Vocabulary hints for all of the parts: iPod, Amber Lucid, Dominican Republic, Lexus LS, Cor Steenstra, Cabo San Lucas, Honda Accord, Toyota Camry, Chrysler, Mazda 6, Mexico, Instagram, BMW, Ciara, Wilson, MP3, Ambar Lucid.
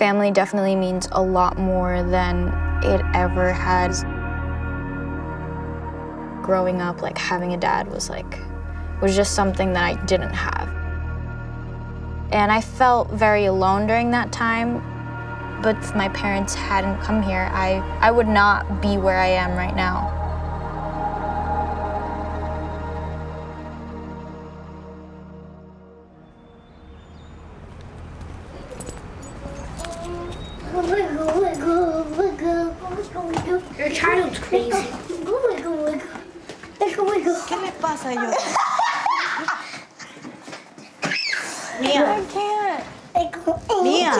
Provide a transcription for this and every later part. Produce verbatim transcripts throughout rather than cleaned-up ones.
family definitely means a lot more than it ever has. Growing up, like having a dad was like, was just something that I didn't have. And I felt very alone during that time, but if my parents hadn't come here, I, I would not be where I am right now. Your child's crazy. ¿Qué le pasa yo? Mía. Mía.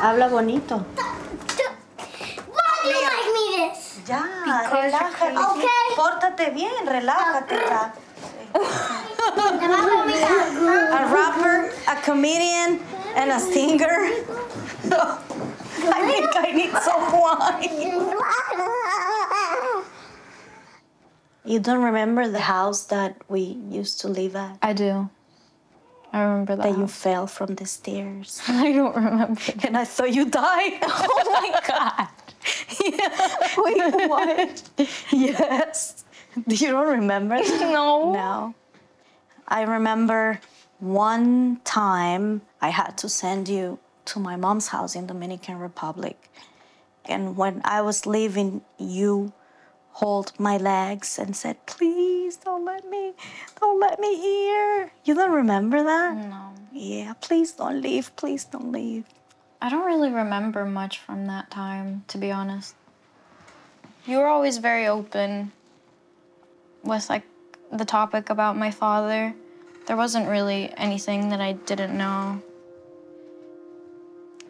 Habla bonito. Why do you like me this? Ya, relájate. Okay. Pórtate bien, relájate. A rapper, a comedian, and a singer. I think I need some wine. You don't remember the house that we used to live at? I do. I remember that. That house. You fell from the stairs. I don't remember. And I saw you die. Oh my God. Yeah. Wait, what? Yes. You don't remember that? No. No. I remember one time I had to send you to my mom's house in Dominican Republic. And when I was leaving, you hold my legs and said, please don't let me, don't let me here. You don't remember that? No. Yeah, please don't leave, please don't leave. I don't really remember much from that time, to be honest. You were always very open with like the topic about my father. There wasn't really anything that I didn't know.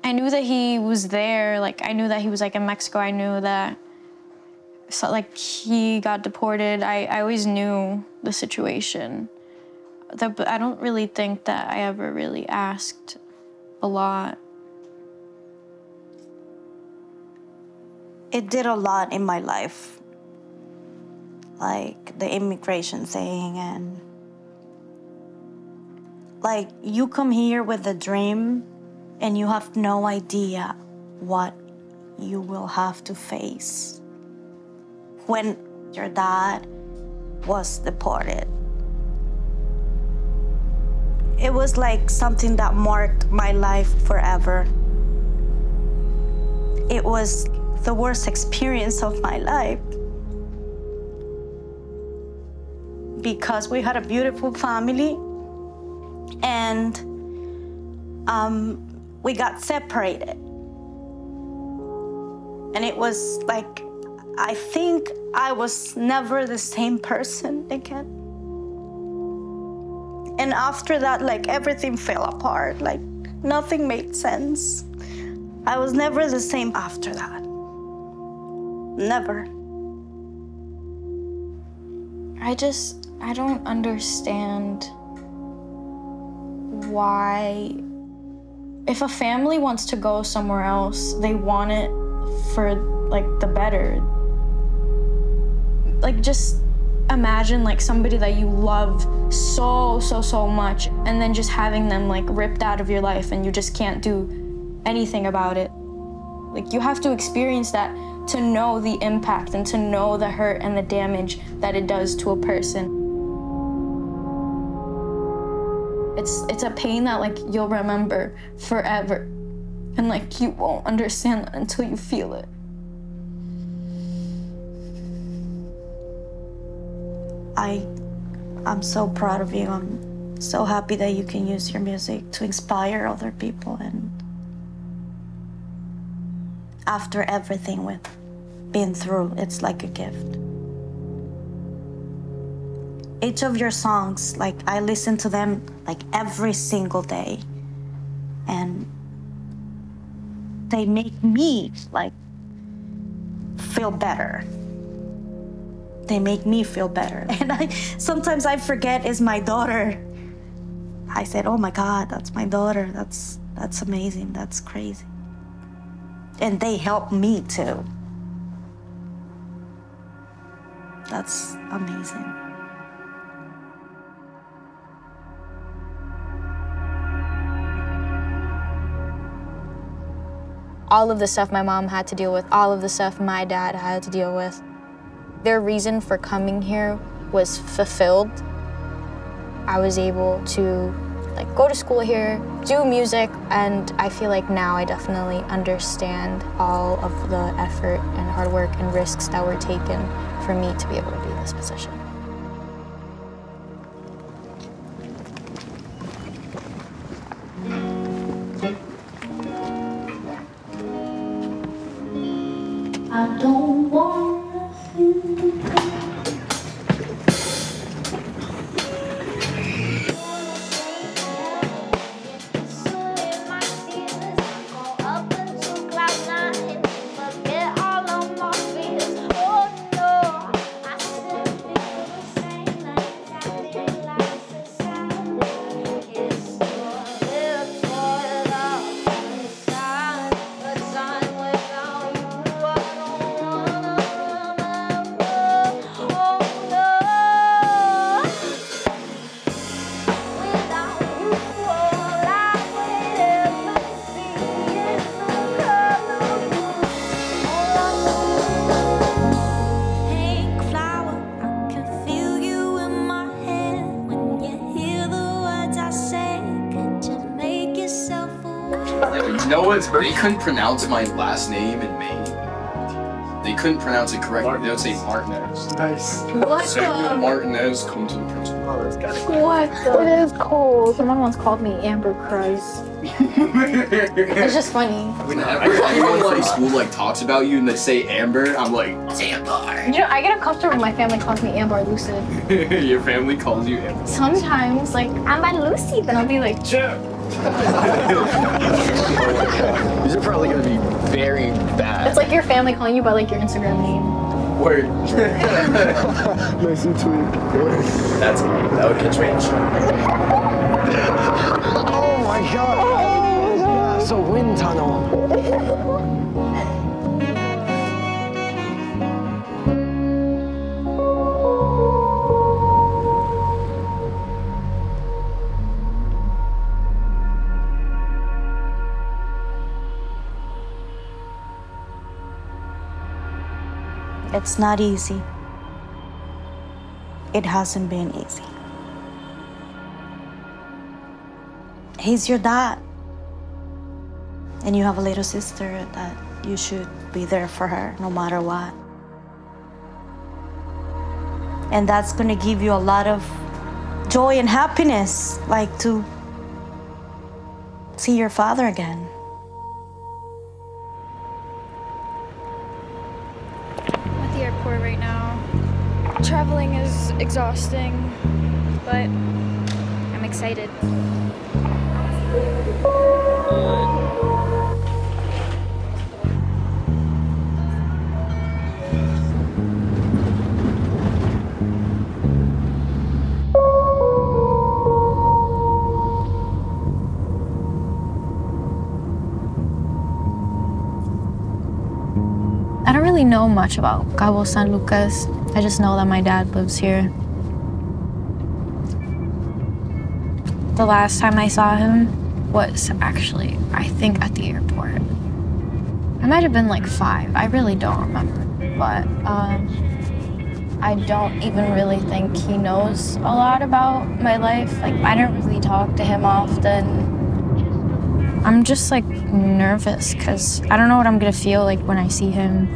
I knew that he was there, like I knew that he was like in Mexico, I knew that so, like he got deported. I, I always knew the situation. That, but I don't really think that I ever really asked a lot. It did a lot in my life. Like the immigration thing and like you come here with a dream and you have no idea what you will have to face. When your dad was deported, it was like something that marked my life forever. It was the worst experience of my life. Because we had a beautiful family and um, we got separated. And it was like, I think I was never the same person again. And after that, like everything fell apart, like nothing made sense. I was never the same after that, never. I just, I don't understand why. If a family wants to go somewhere else, they want it for like the better. Like just imagine like somebody that you love so, so, so much and then just having them like ripped out of your life and you just can't do anything about it. Like you have to experience that to know the impact and to know the hurt and the damage that it does to a person. It's, it's a pain that like you'll remember forever and like you won't understand that until you feel it. I, I'm so proud of you. I'm so happy that you can use your music to inspire other people. And after everything we've been through, it's like a gift. Each of your songs, like I listen to them like every single day. And they make me like feel better. They make me feel better. And I sometimes I forget it's my daughter. I said, oh my God, that's my daughter. That's that's amazing. That's crazy. And they help me too. That's amazing. all of the stuff my mom had to deal with, all of the stuff my dad had to deal with. Their reason for coming here was fulfilled. I was able to like go to school here, do music, and I feel like now I definitely understand all of the effort and hard work and risks that were taken for me to be able to be in this position. I don't want nothing. You know what's very, they couldn't pronounce my last name in Maine. They couldn't pronounce it correctly. Martinez. They would say Martinez. Nice. What Samuel the? Martinez comes to the principal. Oh, it's got what the? It is cold. Someone once called me Amber Christ. It's just funny. Whenever anyone like school like talks about you and they say Amber, I'm like, it's Amber. You know, I get uncomfortable when my family calls me Amber Lucid. Your family calls you Amber. Sometimes, like, I'm by Lucy, then I'll be like, sure. These are probably gonna be very bad. It's like your family calling you by like your Instagram name. Word. Nice and tweet. That's that would get strange. Oh my god! Oh my god. That's a wind tunnel. It's not easy. It hasn't been easy. He's your dad. And you have a little sister that you should be there for her no matter what. And that's gonna give you a lot of joy and happiness, like to see your father again. Right now. Traveling is exhausting, but I'm excited. I don't really know much about Cabo San Lucas. I just know that my dad lives here. The last time I saw him was actually, I think, at the airport. I might have been like five. I really don't remember. But um, I don't even really think he knows a lot about my life. Like, I don't really talk to him often. I'm just like nervous because I don't know what I'm gonna feel like when I see him,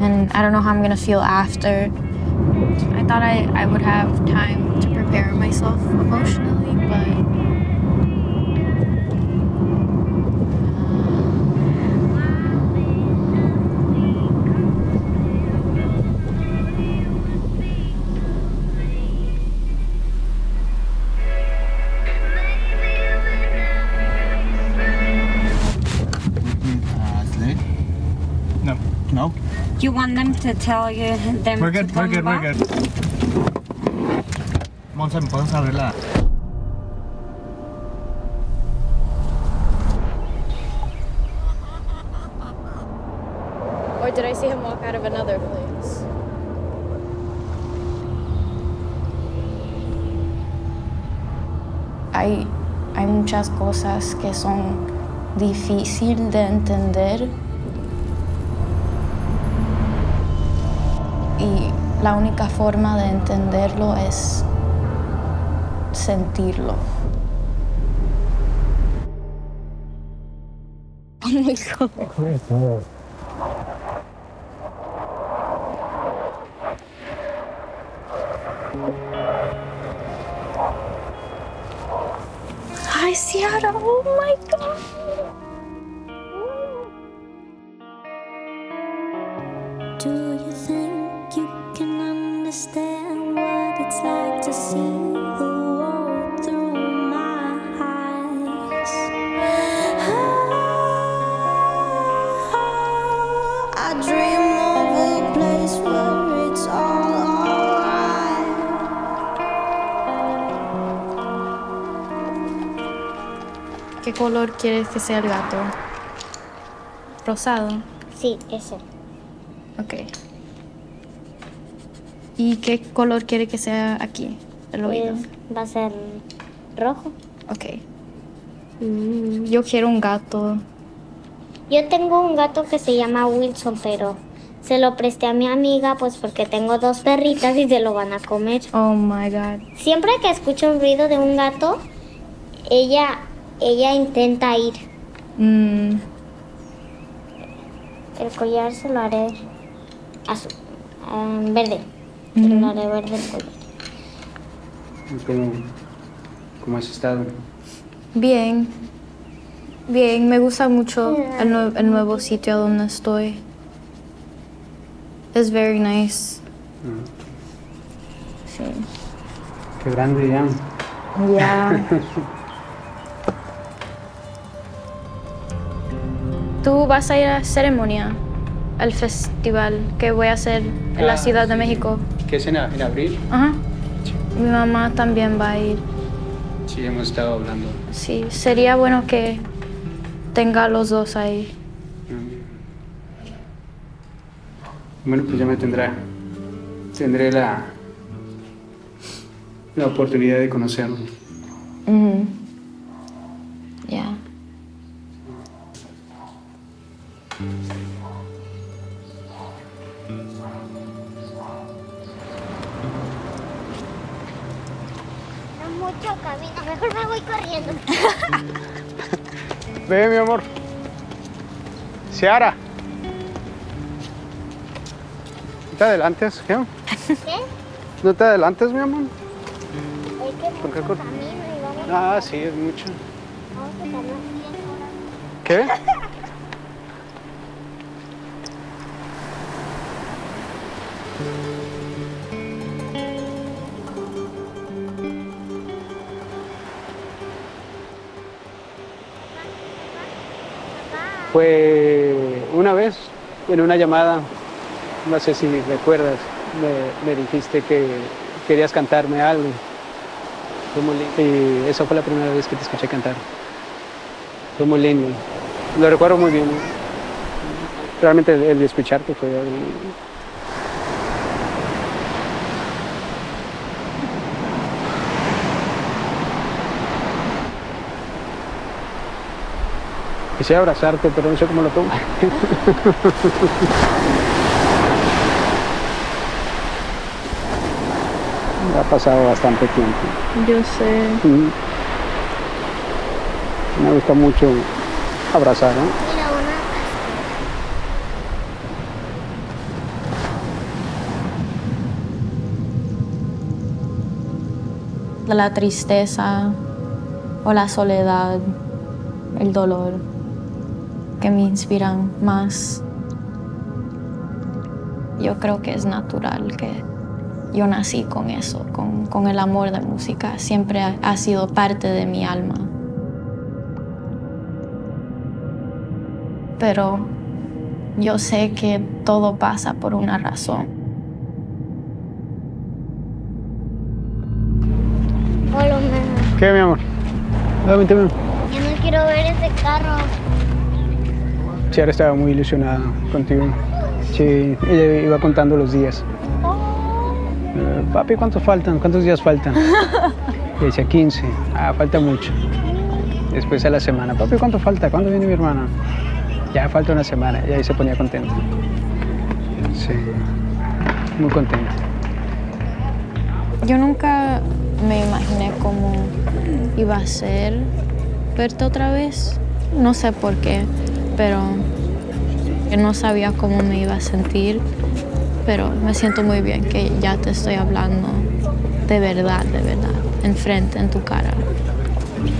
and I don't know how I'm gonna feel after. I thought I, I would have time to prepare myself emotionally, but. No. You want them to tell you them we're good, to come we're good, back? We're good, we're good. Monza, ¿me puedes abrir la? Or did I see him walk out of another place? Hay, hay muchas cosas que son difícil de entender. Y la única forma de entenderlo es sentirlo. Oh my God. Oh my God. Ay, Ciara, oh my God. Do you think you can understand what it's like to see the world through my eyes? Oh, I dream of a place where it's all. ¿Qué color quieres que sea el gato? ¿Rosado? Sí, ese. Ok. ¿Y qué color quiere que sea aquí, el oído? Va a ser rojo. Ok. Mm, yo quiero un gato. Yo tengo un gato que se llama Wilson, pero se lo presté a mi amiga, pues porque tengo dos perritas y se lo van a comer. Oh, my God. Siempre que escucho un ruido de un gato, ella... Ella intenta ir. Mm. El collar se lo haré azul, um, verde. Mm. Se lo haré verde el collar. ¿Cómo, cómo has estado? Bien. Bien, me gusta mucho el, nue el nuevo sitio donde estoy. Es very nice. Mm. Sí. Qué grande ya. Ya. Yeah. Tú vas a ir a la ceremonia, al festival que voy a hacer en ah, la Ciudad sí. de México. ¿Qué es en, en abril? Ajá. Sí. Mi mamá también va a ir. Sí, hemos estado hablando. Sí, sería bueno que tenga a los dos ahí. Bueno, pues ya me tendrá. Tendré la, la oportunidad de conocerlo. Mm. Ya. Yeah. No mucho camino, mejor me voy corriendo. Ve, mi amor. Ciara. ¿No te adelantes, ¿qué? ¿Qué? ¿No te adelantes, mi amor? Es que es mucho camino y vamos a... Ah, sí, es mucho. Vamos a tardar diez horas. ¿Qué? Fue una vez, en una llamada, no sé si recuerdas, me, me dijiste que querías cantarme algo. Fue muy lindo. Y esa fue la primera vez que te escuché cantar. Fue muy lindo. Lo recuerdo muy bien. Realmente el, el de escucharte fue... El, Quisiera abrazarte, pero no sé cómo lo pongo. Ha pasado bastante tiempo. Yo sé. Mm. Me gusta mucho abrazar, ¿no? Mira, una... La tristeza o la soledad, el dolor, que me inspiran más. Yo creo que es natural que yo nací con eso, con, con el amor de música. Siempre ha, ha sido parte de mi alma. Pero yo sé que todo pasa por una razón. Hola, mamá. ¿Qué, mi amor? Dame, dame. Yo no quiero ver ese carro. Ciara estaba muy ilusionada contigo. Sí, ella iba contando los días. Uh, papi, ¿cuántos faltan? ¿Cuántos días faltan? Y decía quince. Ah, falta mucho. Después de la semana, papi, ¿cuánto falta? ¿Cuándo viene mi hermana? Ya falta una semana. Y ahí se ponía contenta. Sí, muy contenta. Yo nunca me imaginé cómo iba a ser verte otra vez. No sé por qué, pero yo no sabía cómo me iba a sentir. Pero me siento muy bien que ya te estoy hablando de verdad, de verdad, enfrente, en tu cara.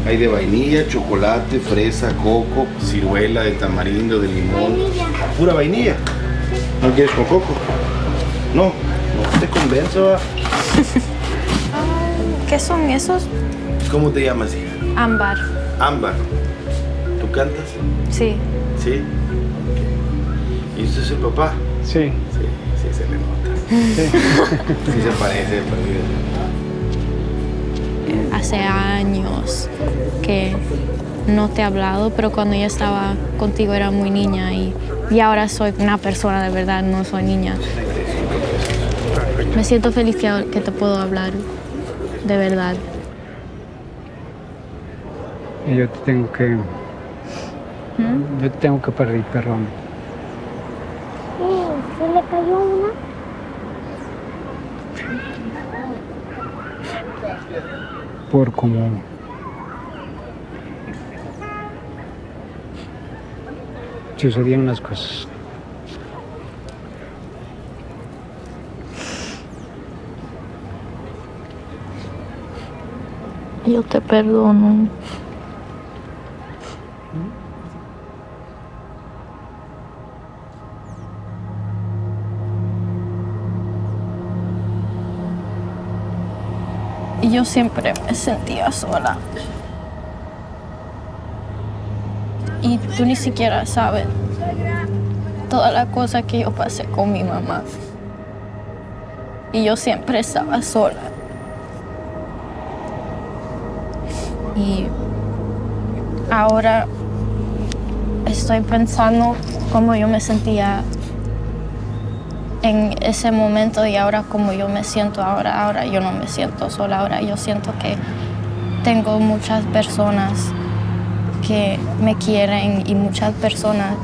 Hay de vainilla, chocolate, fresa, coco, ciruela, de tamarindo, de limón. Vainilla. Pura vainilla. ¿No quieres con coco? No, no te convenzo. ¿Qué son esos? ¿Cómo te llamas, hija? Ámbar. Ámbar. ¿Tú cantas? Sí. ¿Sí? Okay. ¿Y usted es el papá? Sí. Sí, sí se le nota. Sí, sí se parece, perdido. Hace años que no te he hablado, pero cuando yo estaba contigo era muy niña y, y ahora soy una persona de verdad, no soy niña. Me siento feliz que, que te puedo hablar, de verdad. Y yo te tengo que... ¿Mm? Yo te tengo que pedir perdón. Oh, ¿se le cayó una? Por como... sucedían las cosas. Yo te perdono. Y yo siempre me sentía sola. Y tú ni siquiera sabes toda la cosa que yo pasé con mi mamá. Y yo siempre estaba sola. Y ahora estoy pensando cómo yo me sentía en ese momento y ahora cómo yo me siento ahora. Ahora yo no me siento sola. Ahora yo siento que tengo muchas personas que me quieren y muchas personas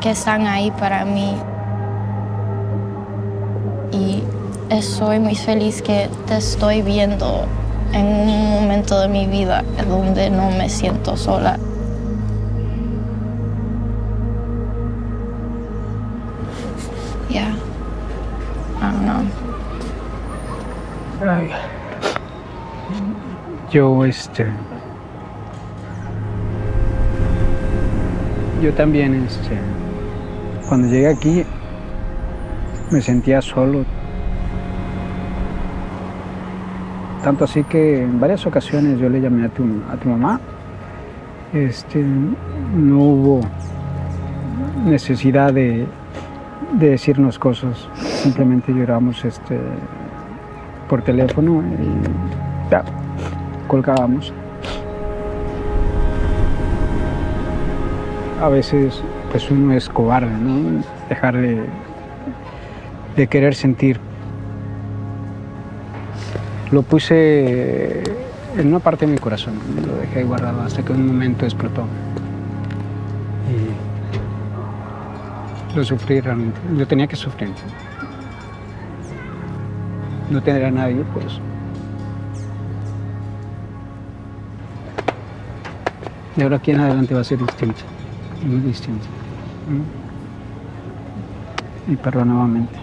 que están ahí para mí. Y estoy muy feliz que te estoy viendo en un momento de mi vida donde no me siento sola. Yeah. I don't know. Ay. Yo, este... Yo también, este... Cuando llegué aquí, me sentía solo. Tanto así que en varias ocasiones yo le llamé a tu, a tu mamá. Este, no hubo necesidad de, de decirnos cosas. Simplemente lloramos este, por teléfono y ya, colgábamos. A veces pues uno es cobarde, ¿no? Dejar de, de querer sentir. Lo puse en una parte de mi corazón, lo dejé guardado hasta que un momento explotó. Y lo sufrí realmente, yo tenía que sufrir. No tener a nadie, pues. De ahora aquí en adelante va a ser distinto, muy distinto. Y perdón nuevamente.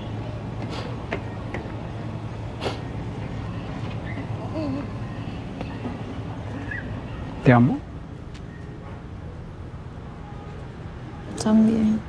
¿Te amo? También.